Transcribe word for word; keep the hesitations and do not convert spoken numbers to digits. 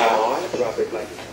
All right. Drop it like